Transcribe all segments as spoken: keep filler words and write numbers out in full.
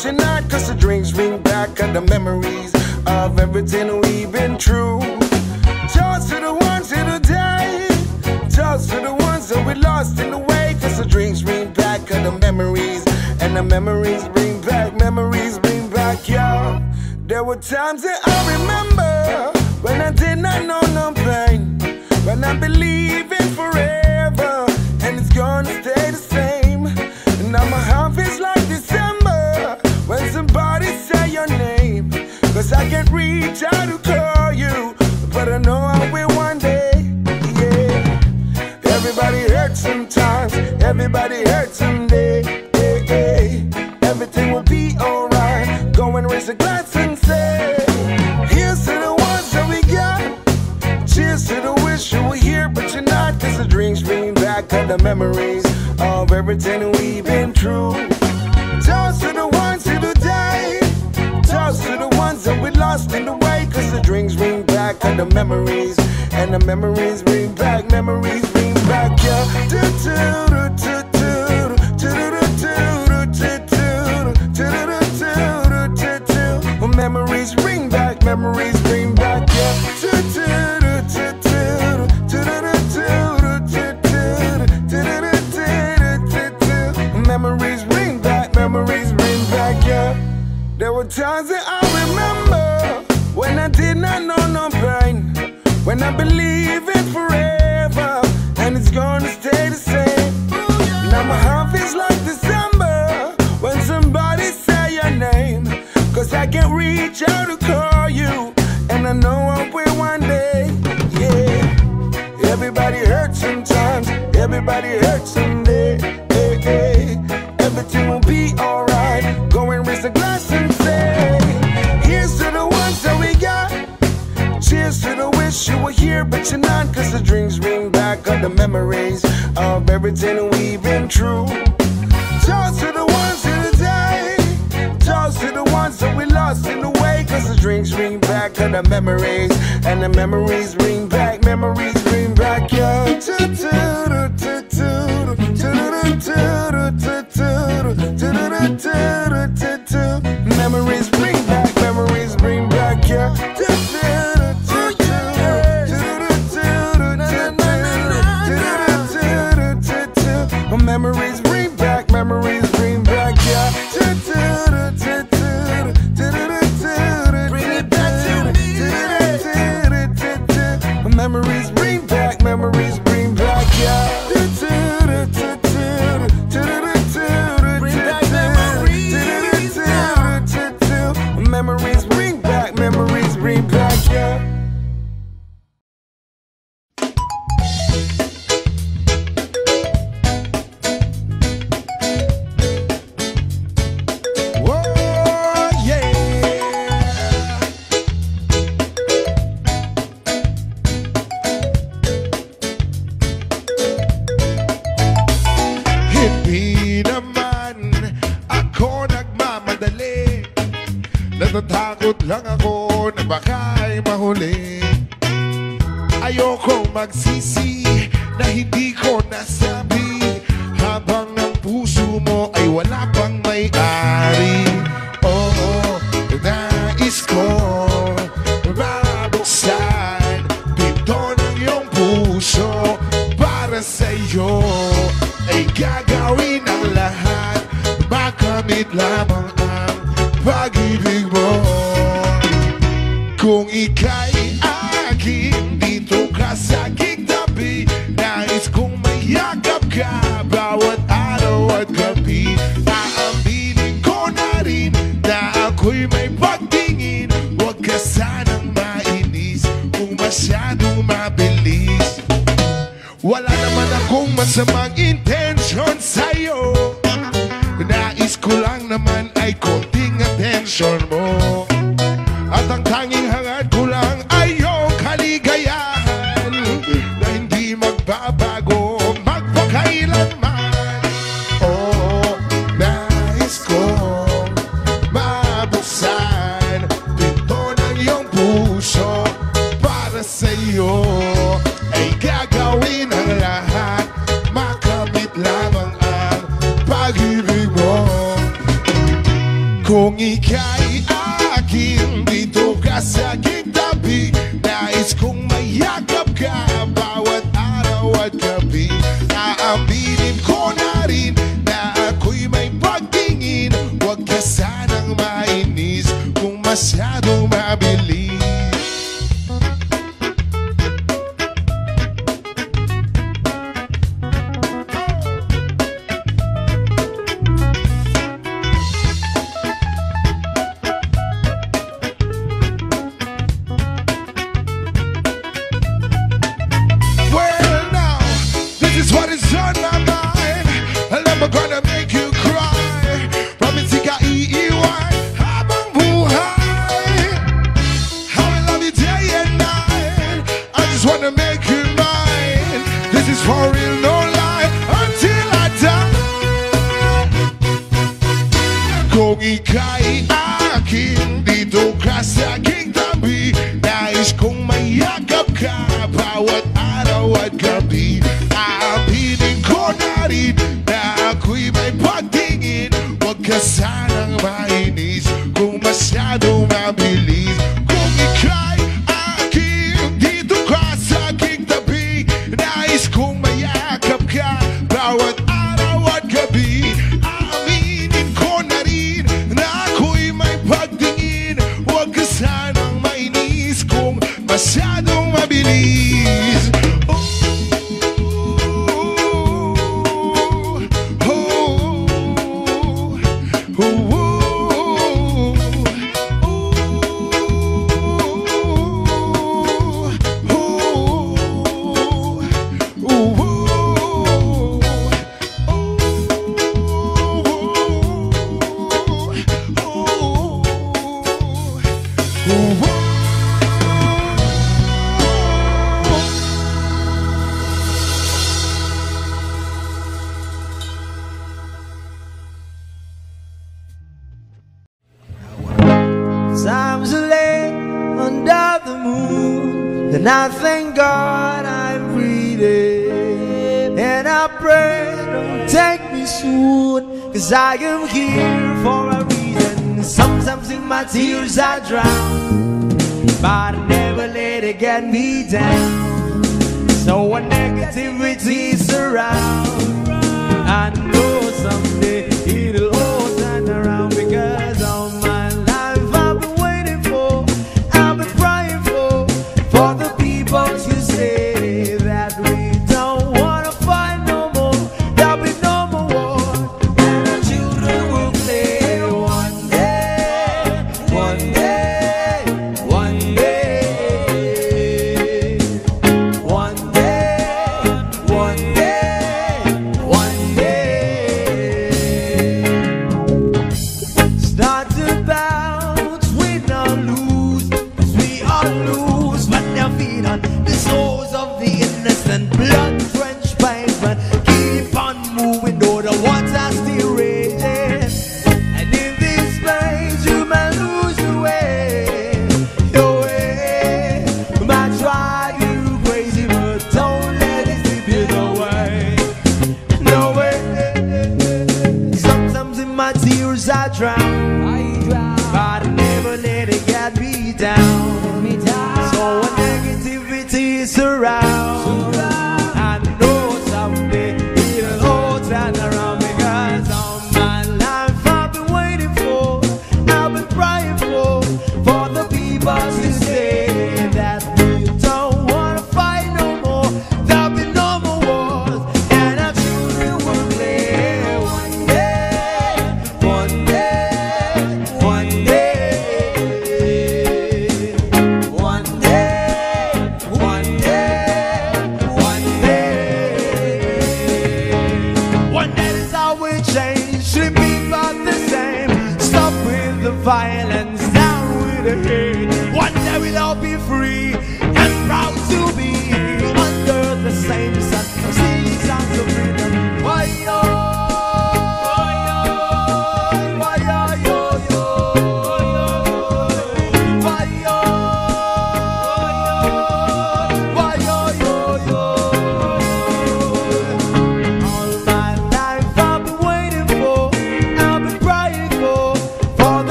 touching that, cause the drinks bring back all the memories of everything we've been through. Toast to the ones in the day, toast to the ones that we lost in the way, cause the drinks bring back all the memories, and the memories bring back, memories bring back, y'all. There were times that I remember when I did not know no pain, when I believed in forever and it's gonna stay the same. And now my heart feels like December when somebody say your name, cause I can't reach out to call you, but I know I will one day, yeah. Everybody hurts sometimes, everybody hurts someday, yeah, yeah. Everything will be alright, go and raise a glass and say, here's to the ones that we got, cheers to the wish you were here but you're not, cause the drinks bring back all the memories of everything we've been through. Toast to the ones who today, toast to the ones that we lost in the way, cause the drinks bring back all the memories, and the memories bring back, memories bring back, yeah. Do, do, do, do. Memories bring back, memories bring back, yeah. Do, do, do, do, do, do, do. Memories bring back, memories bring back, yeah. There were times that I remember when I did not know no pain, when I believed in forever and it's gonna stay the same. Now my heart feels like December when somebody say your name, cause I can't reach out to call you, and I know I will one day, yeah. Everybody hurts sometimes, everybody hurts someday, hey, hey. Everything will be alright, go and raise a glass and say, here's to the ones that we got, cheers to the wish you were here but you're not, cause the drinks bring back all the memories of everything we've been through. Toast to the ones in the day, toast to the ones that we lost in the way, cause the drinks bring back all the memories, and the memories bring back, memories bring back, yeah. Memories bring back, memories bring back, yeah. Memories bring back, memories bring back, yeah. Bring it back to me. Memories bring back, memories bring back, yeah. Bring back memories. Memories bring back, memories bring back, yeah. Natatakot lang ako na baka'y mahuli. Ayoko magsisi na hindi ko nasabi, habang ang puso mo ay wala pang may-ari. Oo, nais ko mabuksan pinto ng iyong puso, para sa'yo ay gagawin ang lahat, makamit lamang ang pag-ibig mo. Kung ika'y akin, dito ka sa aking tabi, nais kong mayakap ka bawat araw at gabi. Naaminin ko na rin na ako'y may pagtingin, huwag ka sanang mainis kung masyadong mabilis. Wala naman akong masamang intention sa'yo, nais ko lang naman ay konti attention mo, at ang tanging hangad ko lang ay iyong kaligayahan na hindi magbabago magpakailanman. Oo, nais kong mabuksan pinto ng iyong puso, para sa'yo ay gagawin ang lahat, makamit lamang ang pag-ibig mo. Kung ika'y akin, dito ka sa gitabi. Nais kong mayakap ka bawat araw at gabi. Naaminin ko na rin na ako'y may pagtingin. Huwag ka sanang mainis kung masyado mabilis. I am here for a reason. Sometimes in my tears I drown, but I never let it get me down. So when negativity surrounds, I know someday it'll all turn around. Because all my life I've been waiting for, I've been crying for, for the people to say that we don't wanna fight no more. There'll be no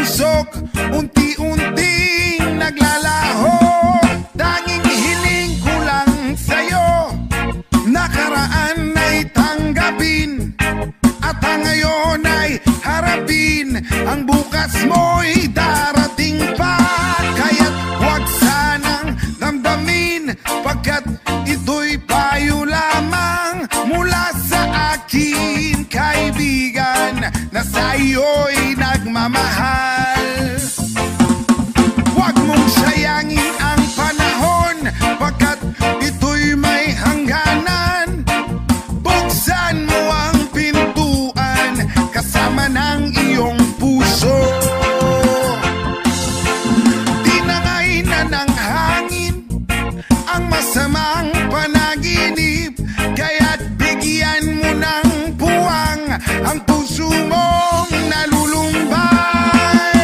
usok, unti-unting naglalaho. Tanging hiling ko lang sa'yo, nakaraan ay tanggapin, at ang ngayon ay harapin. Ang bukas mo'y darating pa, kaya't huwag sanang damdamin, pagkat ito'y payo lamang mula sa akin, kaibigan, na sa'yo'y nagmamahal. Huwag mong sayangin ang panahon, pagkat ito'y may hangganan. Buksan mo ang pintuan kasama ng iyong puso. Tinangay na ng hangin ang masamang panaginip, kaya't bigyan mo ng puwang ang puso mong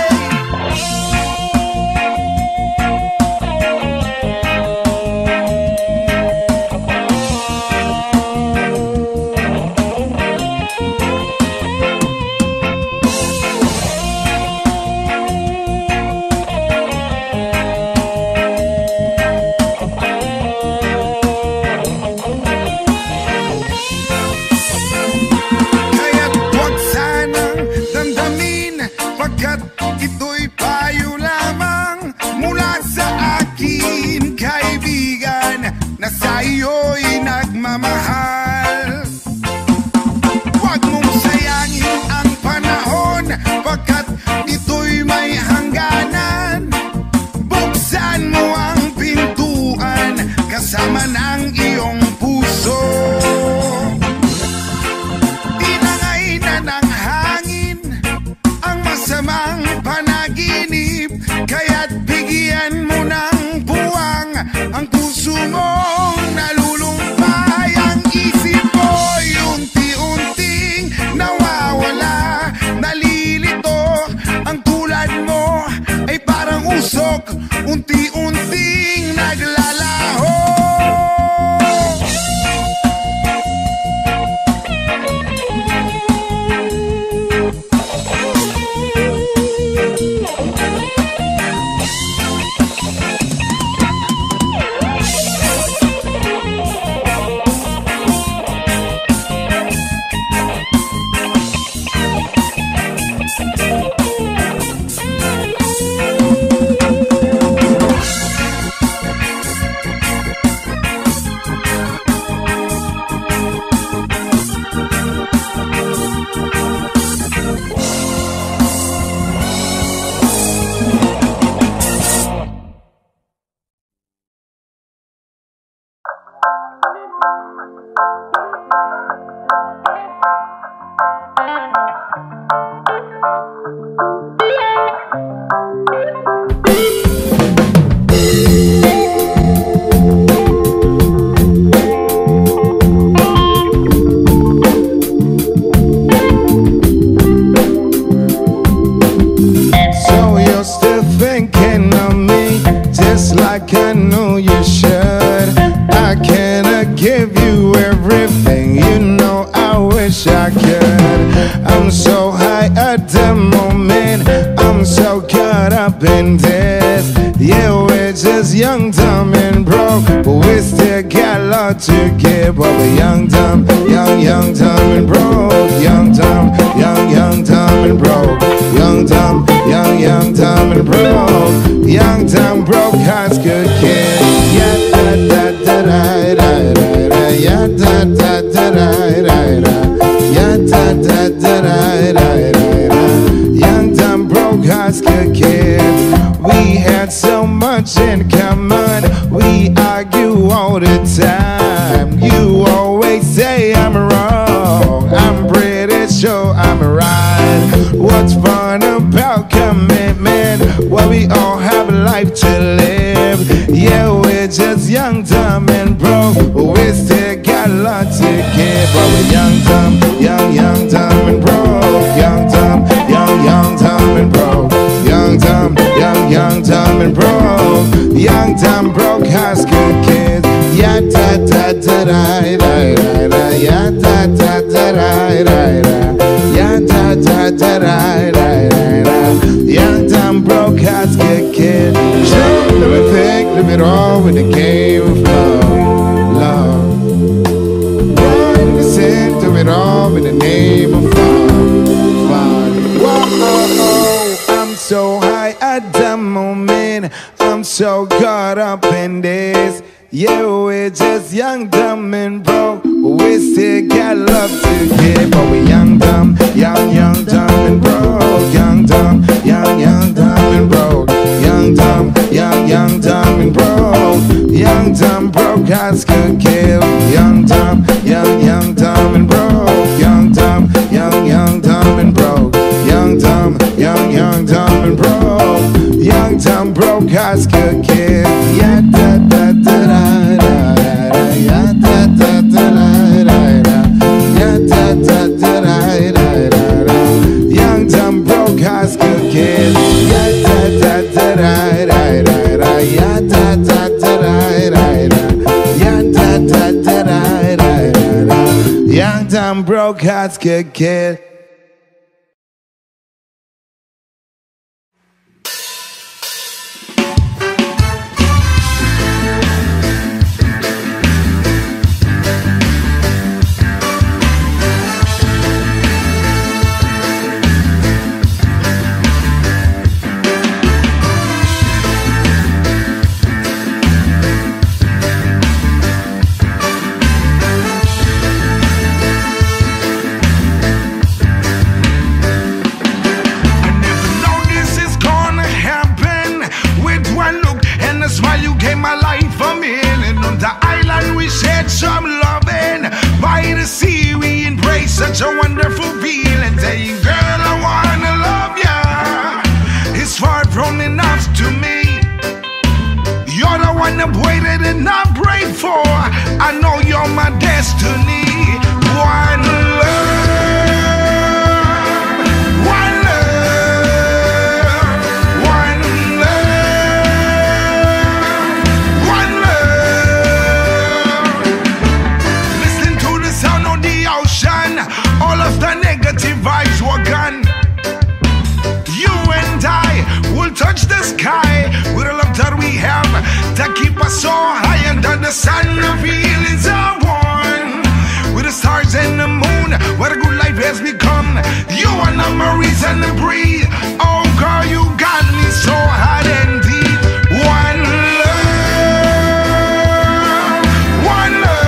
nalulumbay. Pagkat ito'y payo lamang mula sa akin, kaibigan, na sa iyo'y nagmamahal. Huwag mong sayangin ang panahon, pagkat ito'y may hangganan. Buksan mo ang pintuan kasama ng iyong puso. Tinangay na ng hangin ang masamang panaginip, kaya't bigyan mo ng buwang ang puso mong nalulumpay. Ang isip mo'y unti-unting nawawala, nalilito. Ang tulad mo ay parang usok, unti-unting naglalaho. To give up a young, dumb, young, young, dumb and broke. Young, dumb, young, young, dumb and broke. Young, dumb, young, young, dumb and broke. Young, dumb, broke hearts could care. Yeah, da, da, da, da, da, da, da. Yeah, da, da, da, da, da, da. Yeah, da, da, da, da, da, da, da. Young, dumb, broke hearts could care. We had so much in common. We argue all the time. What's fun about commitment? Well, we all have a life to live. Yeah, we're just young, dumb, and broke, but we still got a lot to give. But we're young, dumb, young, young, dumb, and broke. Young, dumb, young, young, dumb, and broke. Young, dumb, young, young, dumb, and broke. Young, dumb, broke high school kids. Yeah, da, da, da, da, da, da, da. Yeah, da, da, da, da, da, da. Da da da da da da da. cats get killed. Should we think of it all when it came from love? What is it to it all in the name of fun? Fun. Whoa, oh, oh, I'm so high at the moment. I'm so caught up in this. Yeah, we're just young, dumb, and broke. We still got love to give, but we young, dumb, young, young, dumb, and broke. Young, dumb, young, young, dumb, and broke. Young, dumb, young, young, dumb, and broke. Young, dumb, broke, cats could kill. Young, dumb, young, young, dumb, and broke. Young, dumb, young, young, dumb, and broke. Young, dumb, young, young, dumb, and broke. Young, dumb, broke, cats could kill. Yeah, da, da, da, da, da, da, yeah, da, da, da, da. Young, dumb, broke, cats get killed. Such a wonderful feeling, saying, girl, I wanna love ya. It's far from enough to me. You're the one I've waited and I prayed for. I know you're my destiny. One love, one love, one love, one love. Listen to the sound of the ocean. All of the negative vibes were gone. You and I will touch the sky with the love that we have to keep us so high under the sun. The feelings are one with the stars and the moon, what a good life has become. You are not my reason to breathe. Oh girl, you got me so hot and deep. One love, one love, one love.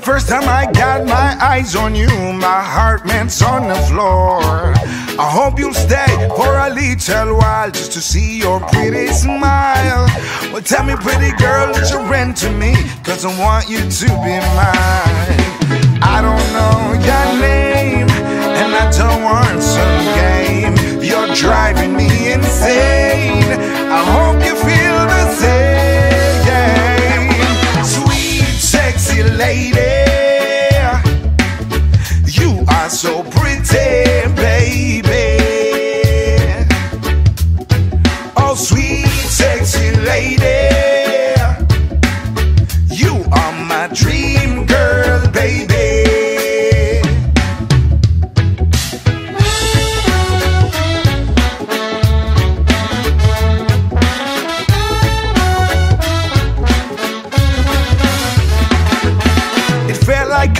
The first time I got my eyes on you, my heart melts on the floor. I hope you'll stay for a little while just to see your pretty smile. Well, tell me, pretty girl, that you rent to me, 'cause I want you to be mine. I don't know your name, and I don't want some game. You're driving me insane. I hope you feel the same. Sweet, sexy lady, you are so pretty, baby. Oh, sweet, sexy lady, you are my dream girl, baby.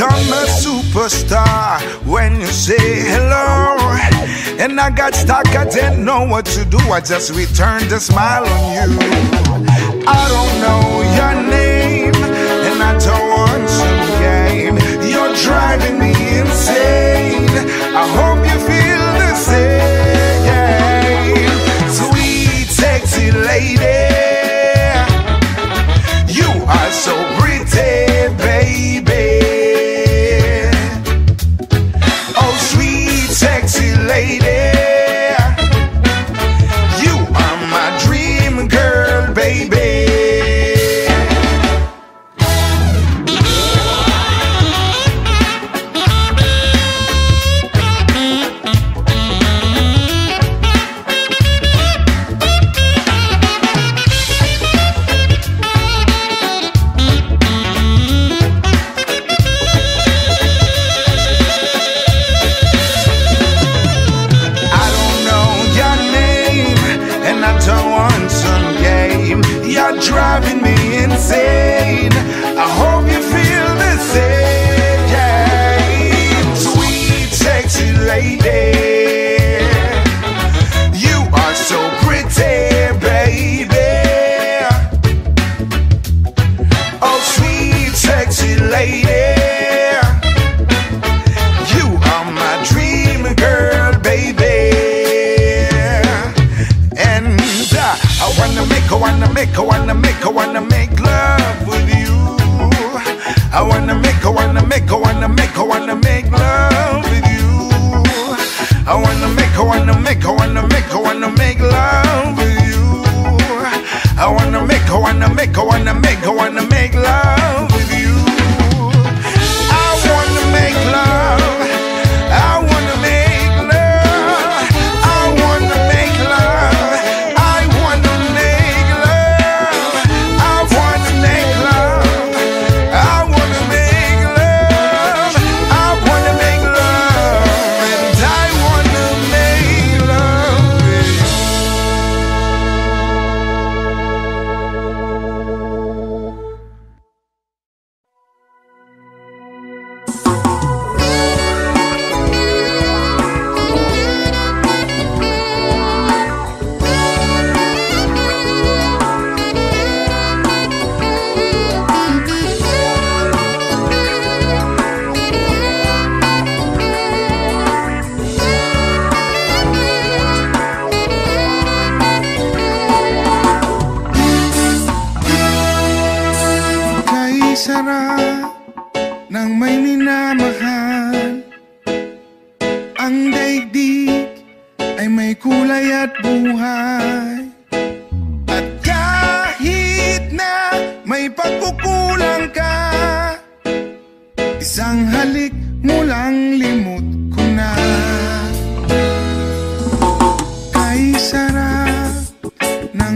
I'm a superstar when you say hello, and I got stuck, I didn't know what to do, I just returned a smile on you. I don't know your name, and I don't want some game. You're driving me insane. I hope you feel the same. Sweet, sexy lady, you are so pretty, baby. Sexy lady, you are my dream girl, baby. Driving me insane. I hope you feel the same. Sweet, sexy lady, you are so pretty, baby. Oh, sweet, sexy lady, you are my dream girl, baby. And uh, I wanna make I wanna make, I wanna make, I wanna make love with you. I wanna make, I wanna make, I wanna make, I wanna make love with you. I wanna make, I wanna make, I wanna make, I wanna make love with you. I wanna make, I wanna make, I wanna make, I wanna make love with you. I wanna make love. I wanna make love. I wanna make love. Na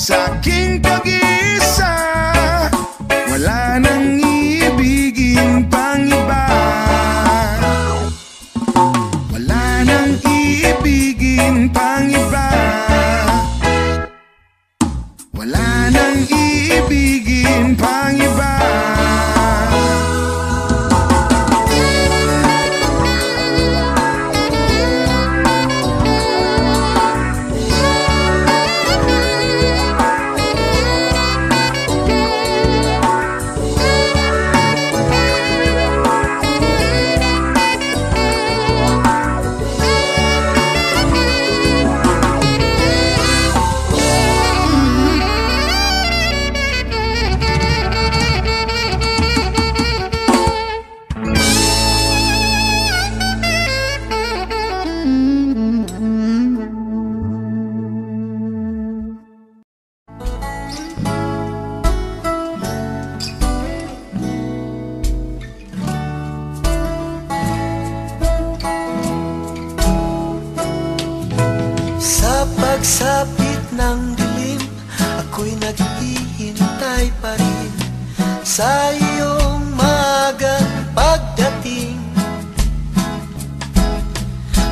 Sa aking pag-iisa, wala nang iibigin pang iba. Wala nang iibigin pang iba. Wala nang iibigin pang iba. Pagsapit ng dilim, ako'y naghihintay pa rin sa iyong maagang pagdating.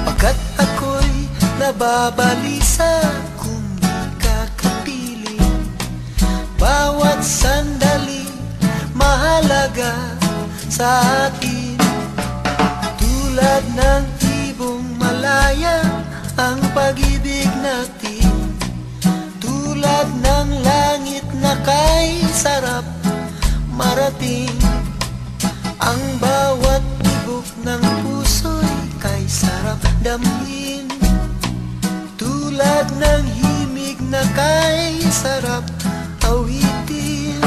Pagkat ako'y nababalisa kung di ka kapiling, bawat sandali mahalaga sa akin. Tulad ng ibong malaya, ang pag-ibig natin tulad ng langit na kay sarap marating. Ang bawat tibok ng puso'y kay sarap damhin, tulad ng himig na kay sarap awitin.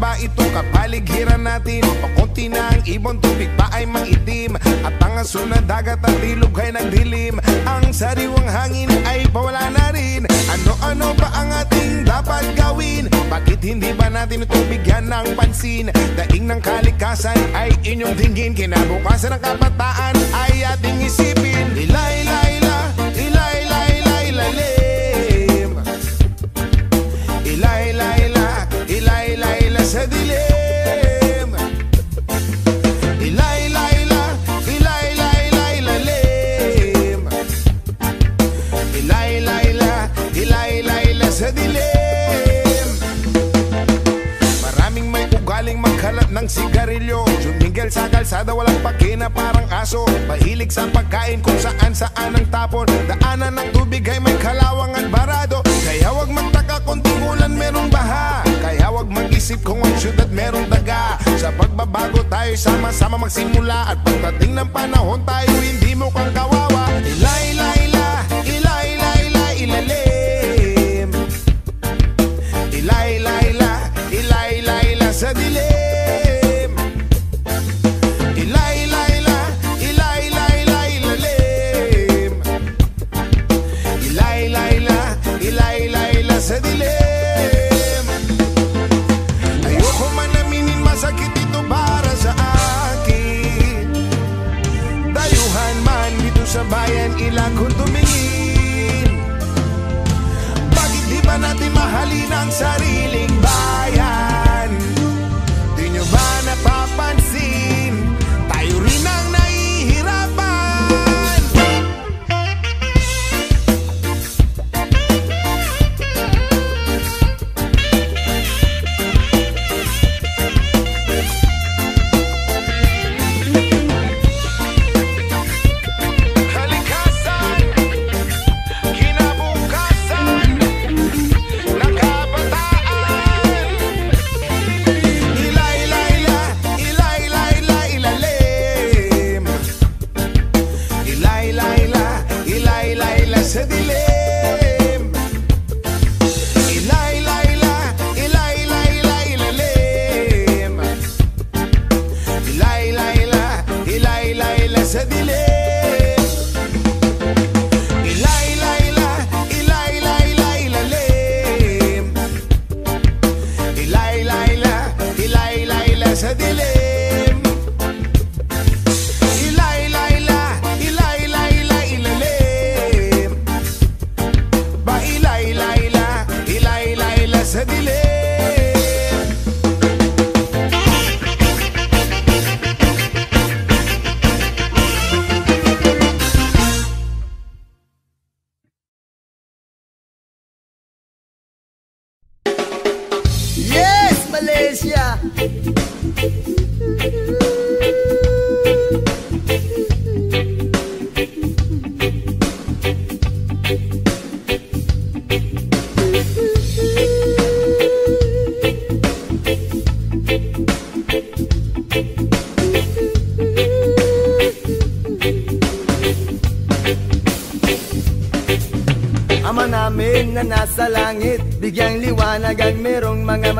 ba ito kapaligiran natin? Pakunti na ang ibon, tubig pa ay maitim, at ang aso na dagat at ilog ay nagdilim. Ang sariwang hangin ay pawala na rin. Ano-ano pa ang ating dapat gawin? Bakit hindi ba natin ito bigyan ng pansin? Daing ng kalikasan ay inyong tingin, kinabukasan ng kabataan ay ating isipin. Ila-ila-ila, ila-ila-ila-ila-ila sa dilim. Ila-ila-ila, ila-ila-ila-ila-lim. Ila-ila-ila, ila-ila-ila sa dilim. Maraming may ugaling magkalat ng sigarilyo, sumingil sa kalsada, walang pakina parang aso, mahilig sa pagkain kung saan saan ang tapon, daanan ng tubig ay may kalawang at barado. Kaya huwag magtaka kung tingulan merong baha, mag-isip kung ang syudad merong daga. Sa pagbabago tayo sama-sama magsimula, at pagdating ng panahon tayo hindi mo kang kawawa. Ila-ila-ila, ila-ila-ila, ilalim. Ila-ila-ila, ila-ila-ila sa dilim. Ila-ila-ila, ila-ila-ila, ilalim. Ila-ila-ila, ila-ila-ila sa dilim. Sa bayan ilang kung tumingin, bakit di ba natin mahalin ang sariling bayan? Di nyo ba napapansin? Tayo rin ang nahihirapan.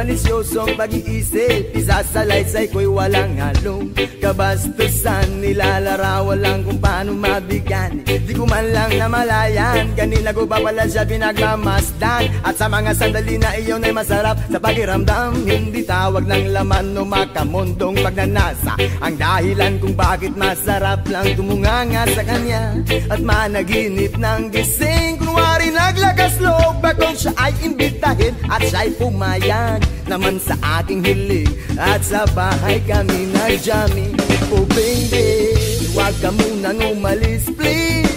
Manisyosong pag-iisip, isa sa laysay ko'y walang halong kabastusan, nilalarawan lang kung paano mabigyan. Di ko man lang namalayan, kanina ko pa pala siya pinagmamasdan. At sa mga sandali na iyon ay masarap sa pakiramdam, hindi tawag ng laman o makamundong pagnanasa ang dahilan kung bakit masarap lang tumunganga sa kanya at managinip ng gising. Kunwari naglakas loob akong siya ay imbitahin at siya'y pumayag naman sa ating hiling, at sa bahay kami nag-jamming. Oh baby, huwag ka munang umalis please,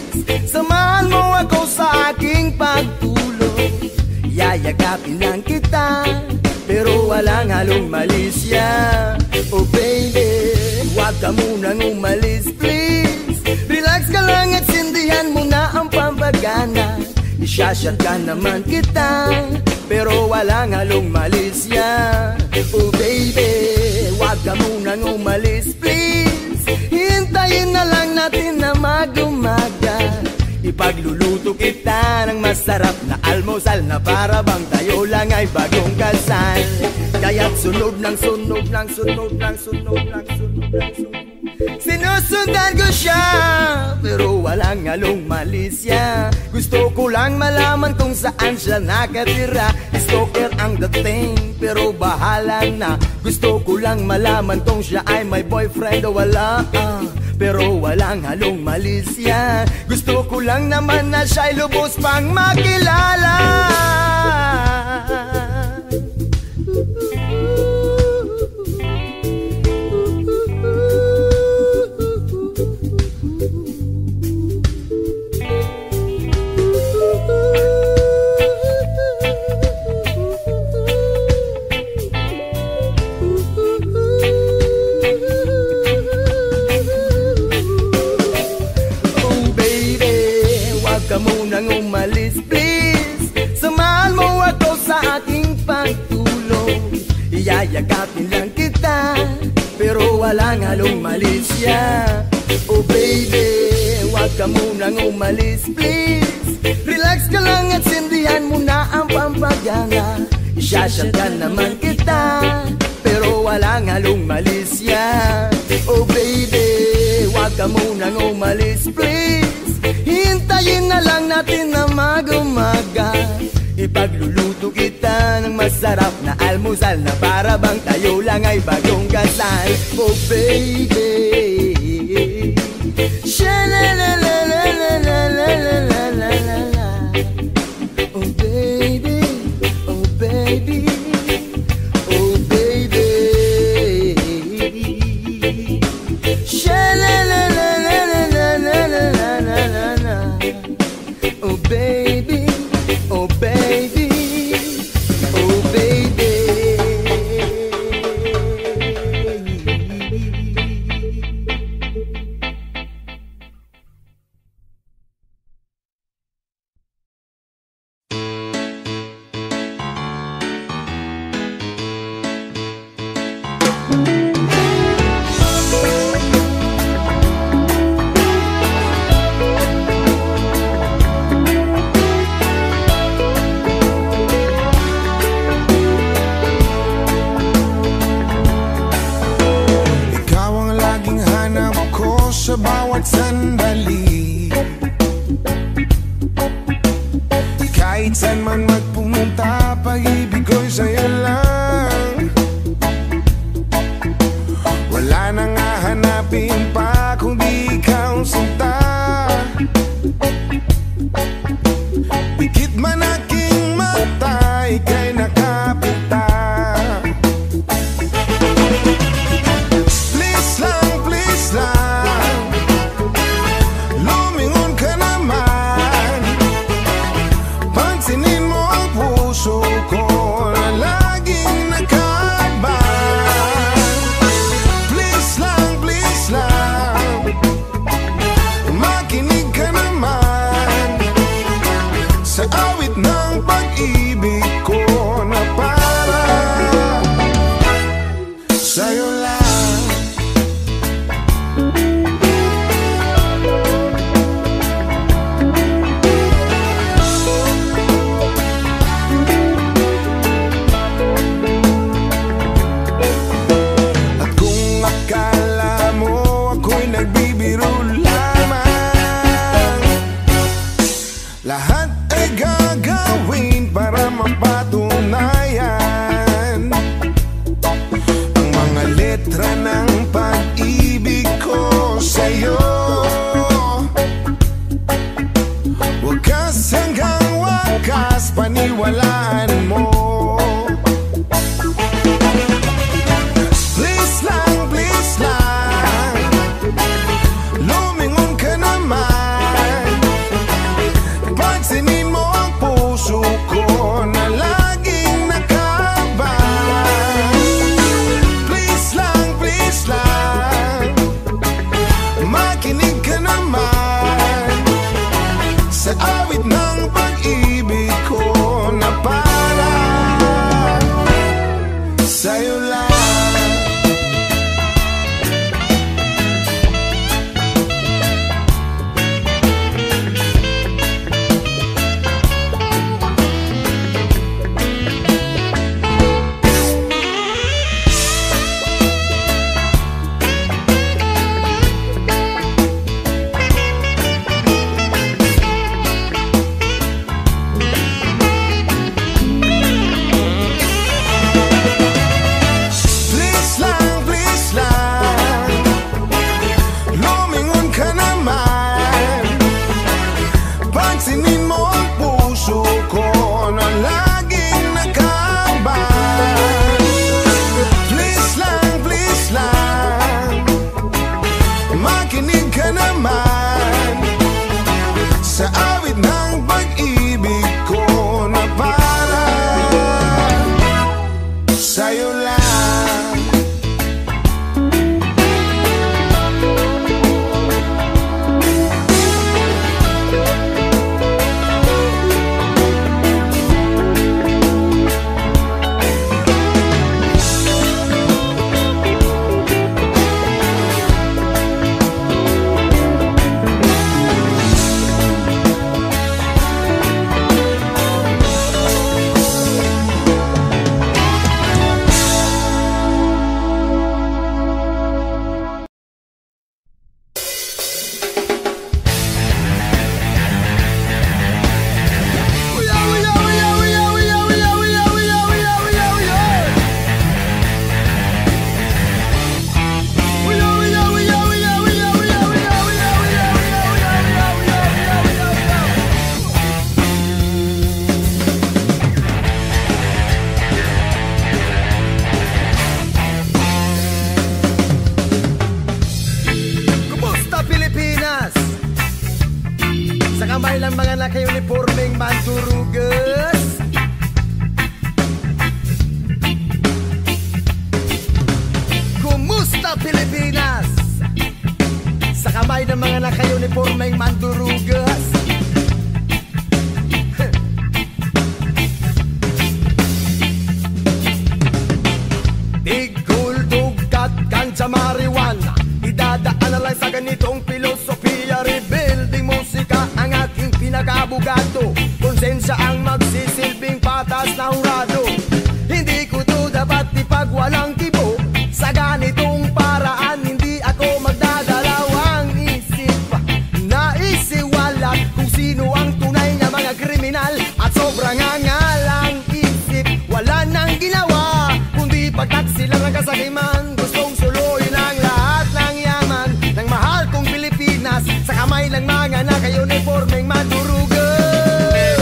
samahan mo ako sa aking pagtulog. Yayagapin lang kita pero walang halong malisya. Oh baby, huwag ka munang umalis please, relax ka lang at sindihan mo na ang pampagana. Isyashot ka naman kita pero walang halong malisya. Oh baby, huwag ka munang umalis please, hintayin na lang natin na mag-umaga. Ipagluluto kita ng masarap na almusal na para bang tayo lang ay bagong kasal. Kaya't sunog ng sunog ng sunog ng sunog ng sunog ng sunog. Sinusundan ko siya, pero walang halong mali siya. Gusto ko lang malaman kung saan siya nakatira. Stalker ang dating, pero bahala na. Gusto ko lang malaman kung siya ay may boyfriend o wala. Pero walang halong mali siya. Gusto ko lang naman na siya'y lubos pang makilala. Iyayakapin lang kita, pero walang halong mali siya. Oh baby, huwag ka munang umalis, please. Relax ka lang at sindihan mo na ang pampaganga. Isyasyakan naman kita, pero walang halong mali siya. Oh baby, huwag ka munang umalis, please. Hintayin na lang natin na mag-umaga. Ipagluluto kita ng masarap na almusal na para bang tayo lang ay bagong kasal. Oh baby, sha-la-la-la-la-la-la-la-la-la-la. Oh baby, oh baby, oh baby, sha-la-la-la-la-la-la-la-la-la-la. Oh baby, oh baby, oh baby. ang mga naka-uniforming mansurugas. Kumusta Pilipinas? Sa kamay ng mga naka-uniforming mandurugas. Tigul, dugat, ganja, marijuana. Idadaan na lang sa ganitong filosofiya. Rebuilding musika ang aking pinakabugato. Konsensya ang magsisilbing patas na hurado. Hindi ko to dapat ipag walang tipo. Sa ganitong paraan hindi ako magdadalawang isip na isiwalat kung sino ang tunay na mga kriminal. At sobrang angalang isip, wala nang ginawa kundi pagtaksi lang ang kasakiman. Gustong suloyin ang lahat ng yaman ng mahal kong Pilipinas sa kamay ng mga naka-uniformeng mandurugan.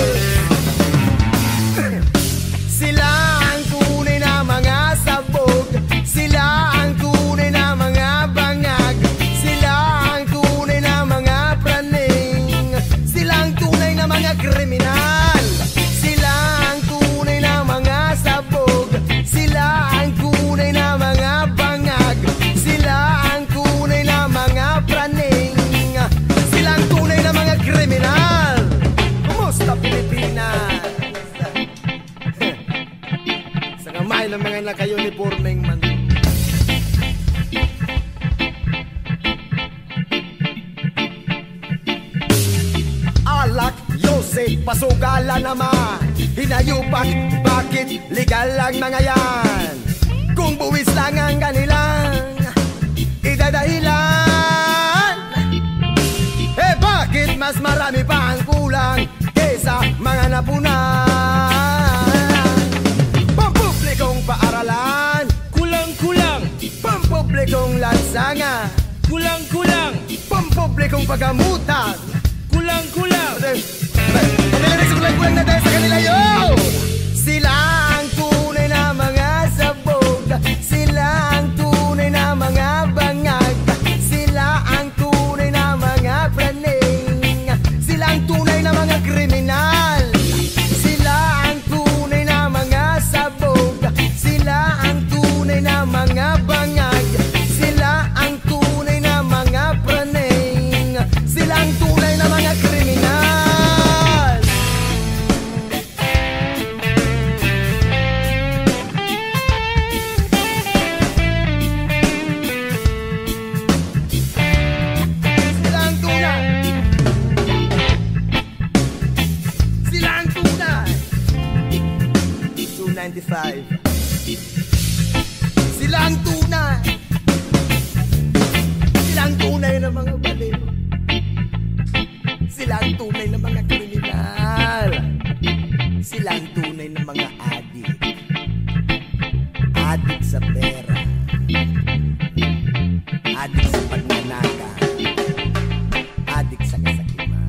Sila ang tunay na mga sabog. Sila ang tunay na mga bangag. Sila ang tunay na mga praning. Sila ang tunay na mga kriminal. Sila ang tunay na mga sabog. Sila ang tunay na mga bangag. Sila ang tunay na mga praning. Sila ang tunay na mga kriminal. Kumusta Pilipinas? Sa kamay ng mga naka-uniforming man. Pasugala naman, hinayupak, bakit legal lang mga yan? Kung buwis lang ang kanilang idadahilan. Eh bakit mas marami pa ang kulang kesa mga napunan? Pampublikong paaralan, kulang-kulang. Pampublikong lansangan, kulang-kulang. Pampublikong pagamutan, kulang-kulang. Kulang na tayo sa kanila, yo! Sila ang tunay na mga sabog. Sila ang tunay na mga bangag. Sila ang tunay na mga praning. Sila ang tunay na mga kriminal. Sila ang tunay na mga sabog. Sila ang tunay na mga bangag. Sila ang tunay na mga praning. Sila ang tunay na mga kriminal. Sila ang tunay. Sila ang tunay na mga balero. Sila ang tunay na mga kriminal. Sila ang tunay na mga adik. Adik sa pera. Adik sa pagnanaka. Adik sa kasakiman.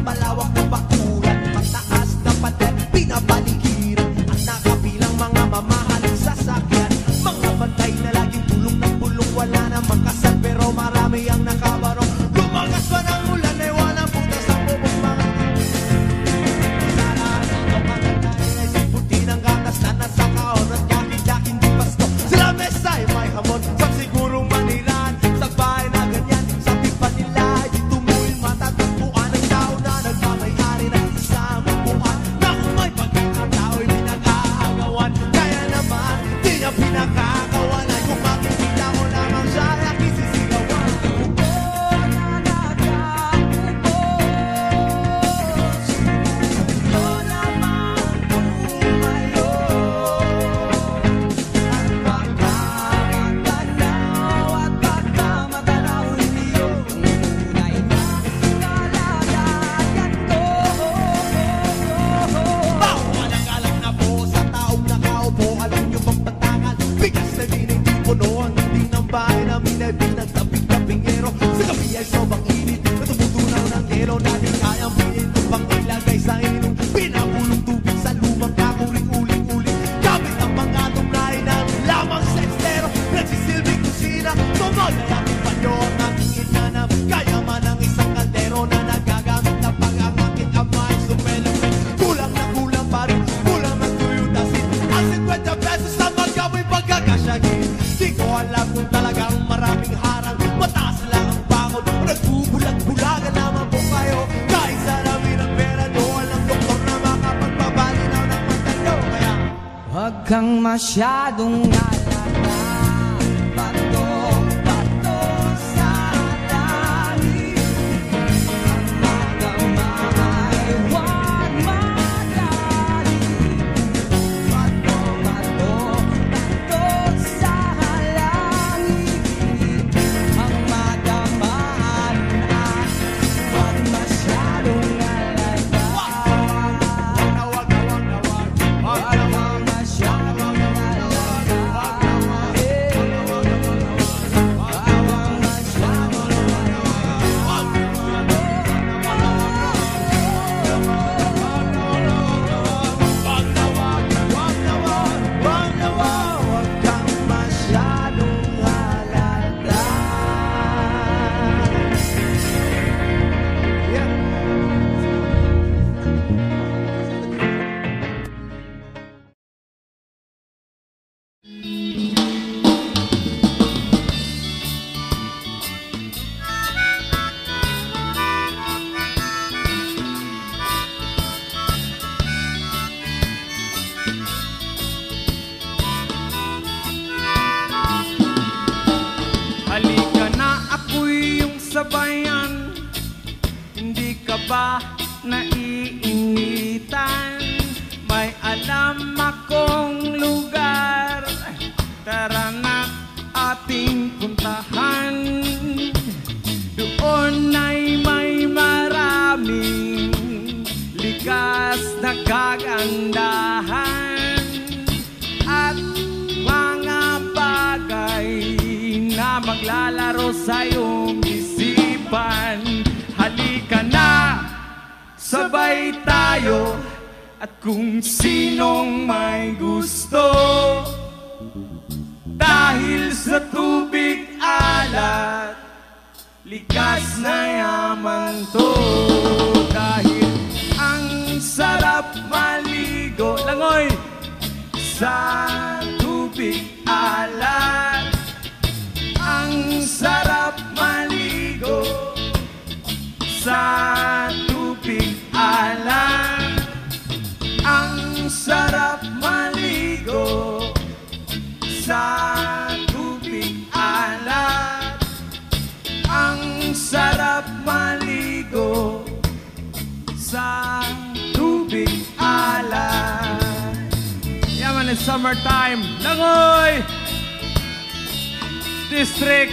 Malawak na bakuran, mataas na pader, pinabaligiran, ang nakapila. Pero natin kayang buuin upang ilagay sa ilong pinapulong tubig sa lumang kakuring uling-uling. Gamit ang mga tungnain natin lamang sa estero, nagsisilbing kusina. Tumod ay ating panyo ang ating inanap, kayaman ang isang kaldero na nagagamit na pag-angakit ang mga sumelupin. Kulang na kulang pa rin, kulang ang tuyutasin ang fifty pesos na magkawin pagkakasyagin. Di ko alam kung talagang maraming harang, mataas lang ang bangon, nagbubulag-bulagan naman po kayo. Kahit sarami ng pera doon ang doktor na makapagbabali na ng matalo. Kaya huwag kang masyadong nalala, summertime, Langoy District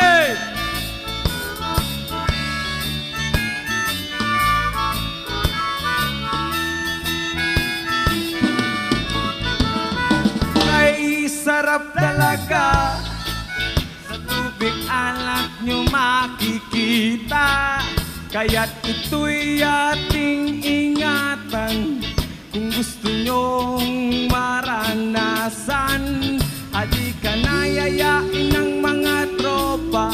eight. Ay, sarap talaga sa tubig alak nyo makikita, kaya't ito'y ating ingatan. Kung gusto nyong maranasan, halika na yayain ng mga tropa.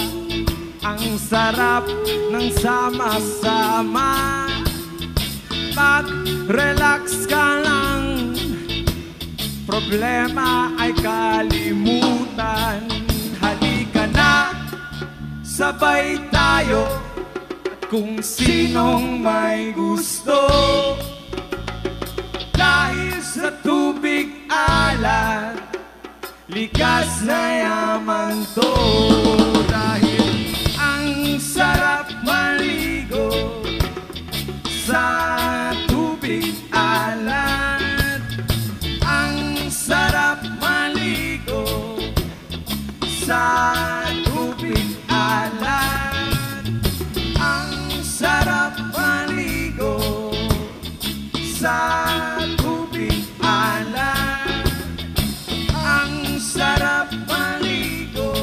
Ang sarap ng sama-sama, mag-relax ka lang, problema ay kalimutan. Halika na, sabay tayo, at kung sinong may gusto, dahil sa tubig alat, likas na yaman to. Dahil ang sarap maligo sa tubig alat, ang sarap maligo sa tubig alat, ang sarap maligo sa sarap maligo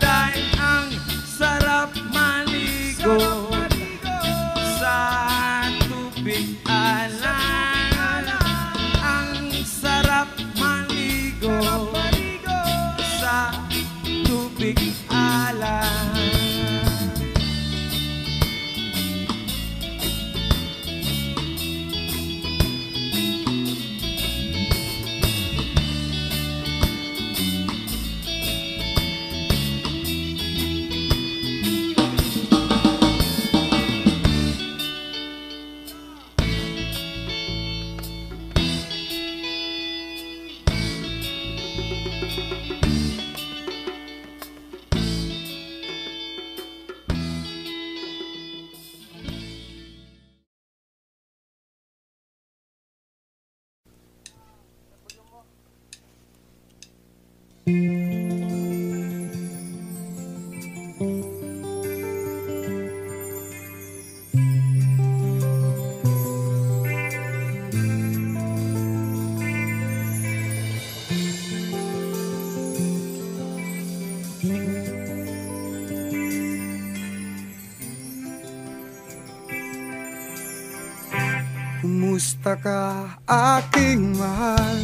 Kumusta ka, aking mahal?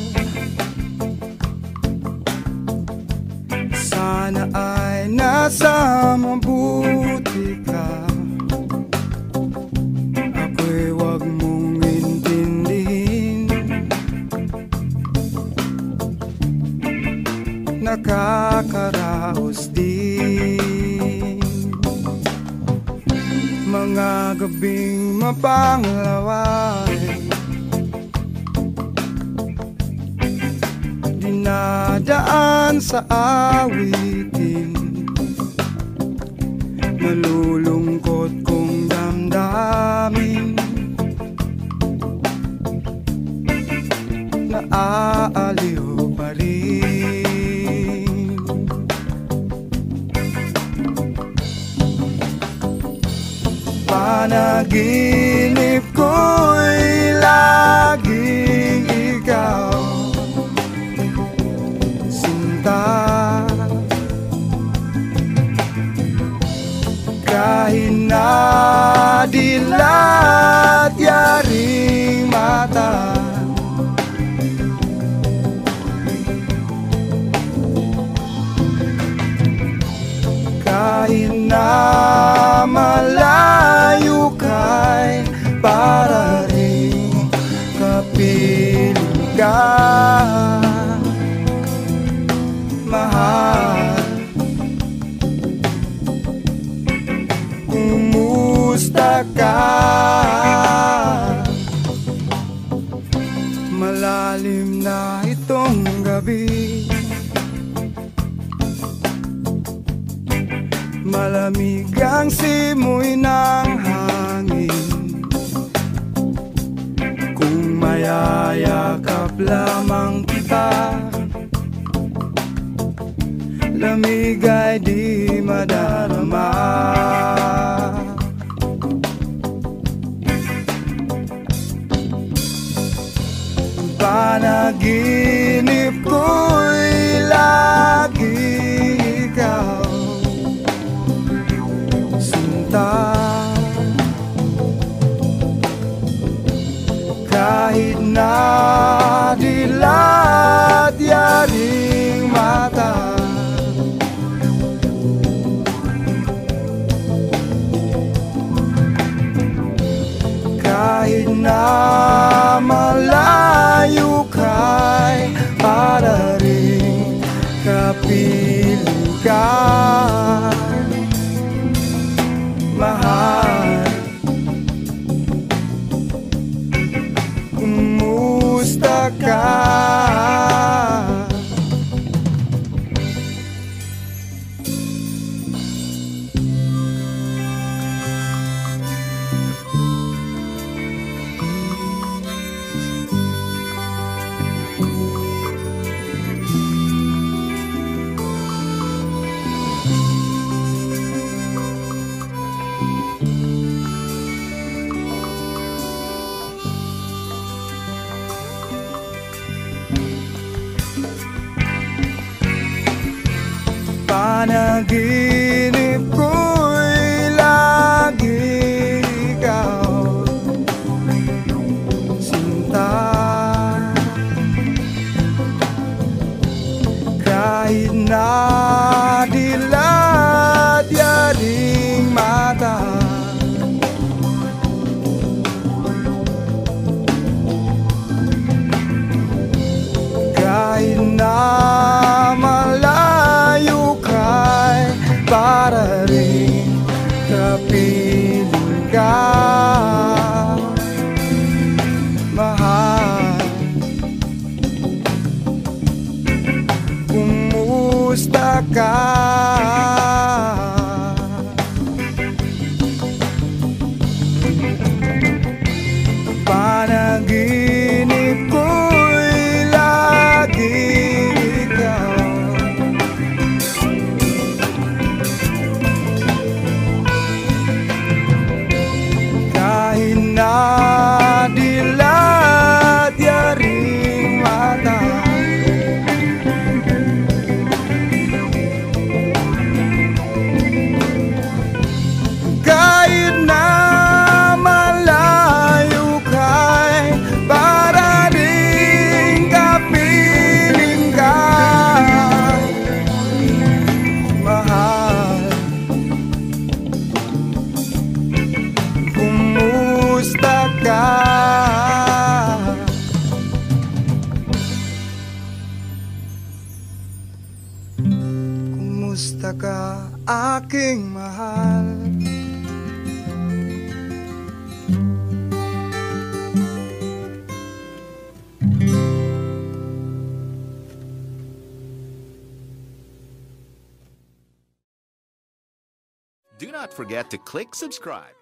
Sana ay nasa mabuti ka. Ako'y wag mong intindihin. Nakakaraos din mga gabing mapanglaway. Nadaan sa awitin, malulungkot kong damdamin, naaaliw pa rin. Panaginip ko'y laging ikaw, kahit na dilat yaring mata, kahit na malayo kay para rin kapiling ka. Kumusta ka? Malalim na itong gabi, malamig ang simoy ng hangin. Kung mayayakap lamang kita, lamig ay di madarama. Panaginip ko'y lagi ikaw, sinta, kahit na dilat yaring mata, kahit na malayo kay para rin kapiling ka, mahal. Kumusta ka? panaginip ko'y lagi ikaw. Sinta, kahit na dilat yaring mata, kahit na para rin kapiling ka, mahal. Kumusta ka? Panaginip ko'y lagi ikaw. Na dilat yaring mata, kahit na malayo kay para ding kapiling ka, mahal. Kumusta ka? Kumusta ka, aking mahal? Do not forget to click subscribe.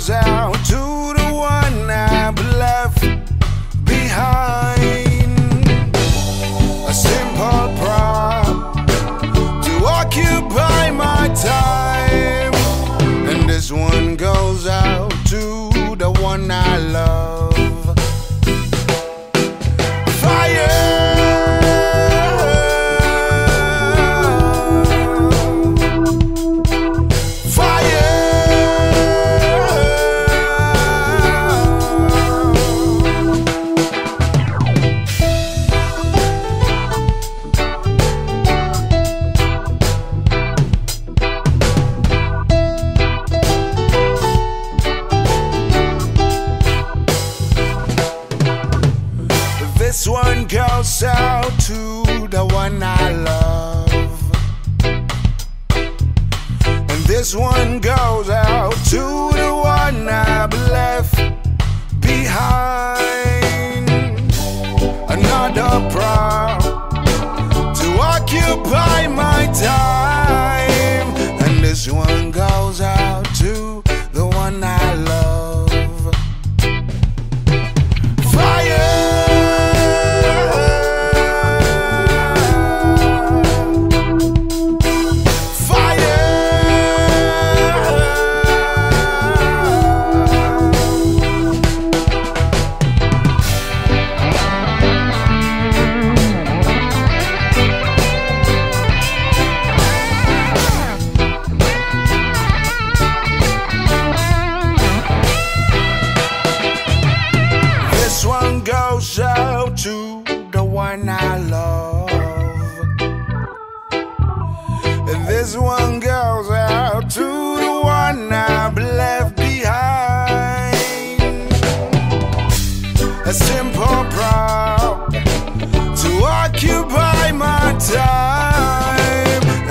goes out to the one I've left behind. A simple prop to occupy my time. And this one goes out to the one I love. This one goes out to the one I love. And this one goes out to the one I've left behind. Another prop to occupy my time. And this one goes out to the one I love. This one goes out to the one I love. And this one goes out to the one I've left behind. A simple prop to occupy my time.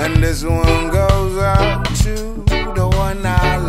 And this one goes out to the one I love.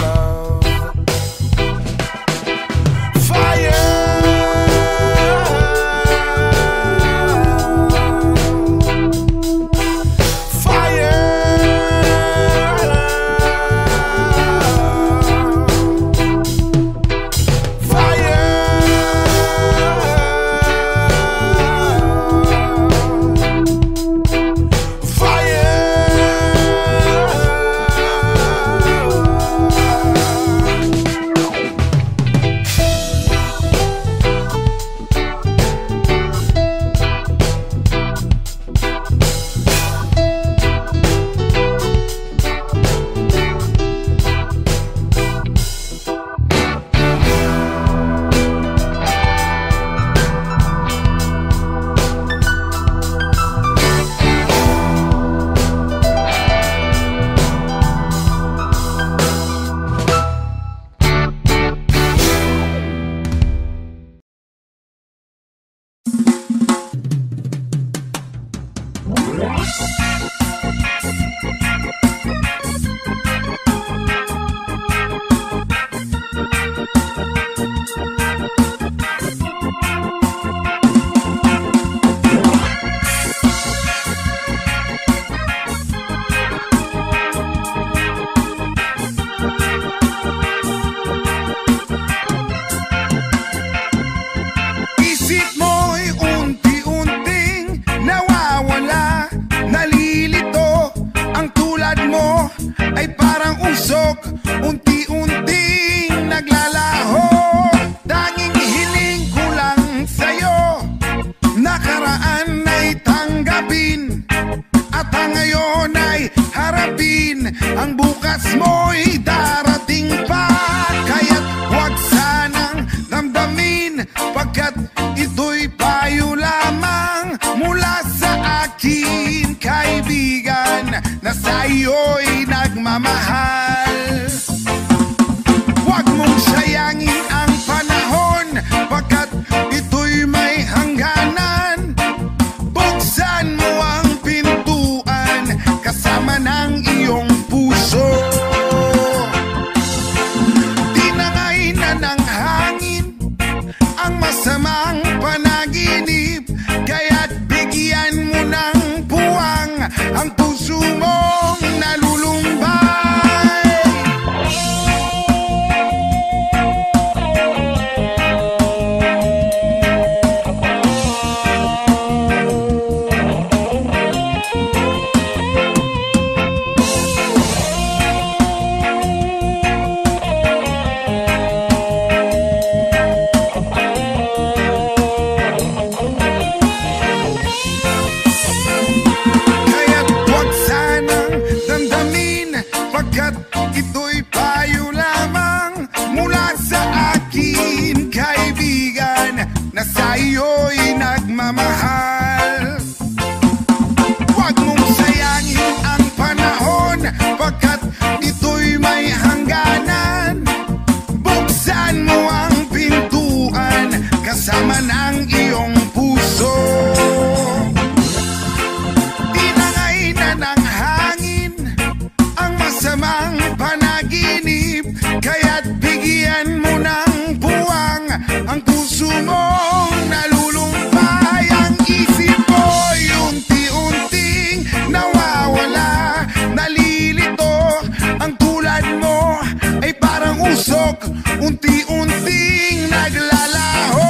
Unti-unting naglalaho, tanging hiling ko lang sa'yo. Nakaraan ay tanggapin, at ang ngayon ay harapin. Ang bukas mo'y darating pa, kaya't huwag sanang damdamin, pagkat ito'y payo lamang mula sa akin, kaibigan, na sa iyo'y nagmamahal. Huwag mong sayangin ang panahon, pagkat ito'y may hangganan. Buksan mo ang pintuan kasama ng iyong puso. Pagkat ito'y payo lamang mula sa akin, kaibigan, na sa iyo'y nagmamahal. Huwag mong sayangin ang panahon, pagkat ito'y may hangganan. Buksan mo ang pintuan kasama ng iyong puso. Tinangay na ng hangin ang masamang panaginip, kaya't bigyan mo ng puwang ang puso mong nalulumpay. Ang isip mo unti-unting nawawala, nalilito. Ang tulad mo ay parang usok, unti-unting naglalaho.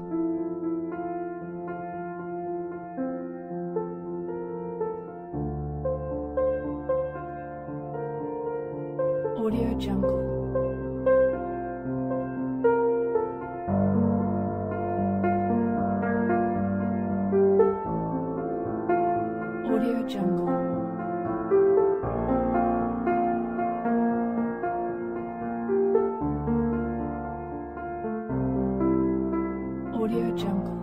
Audio Jungle. Audio Jungle. Audio Jungle. Audio Jungle.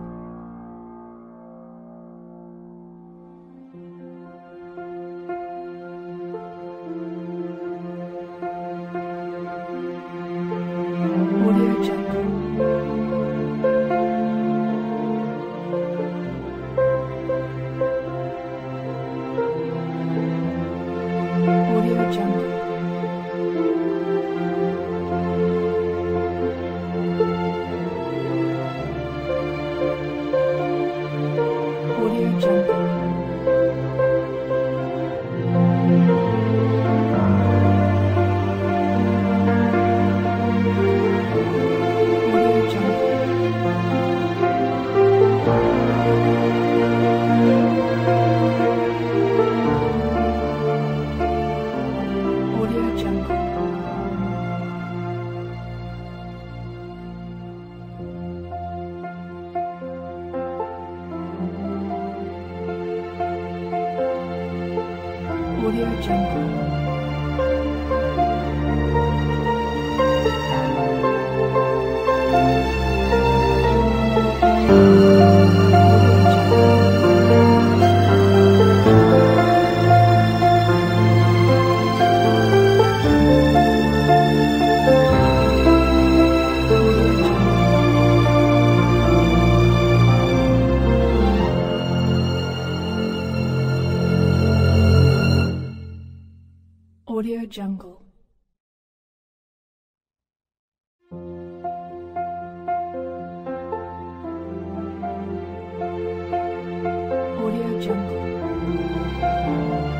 Audio Jungle.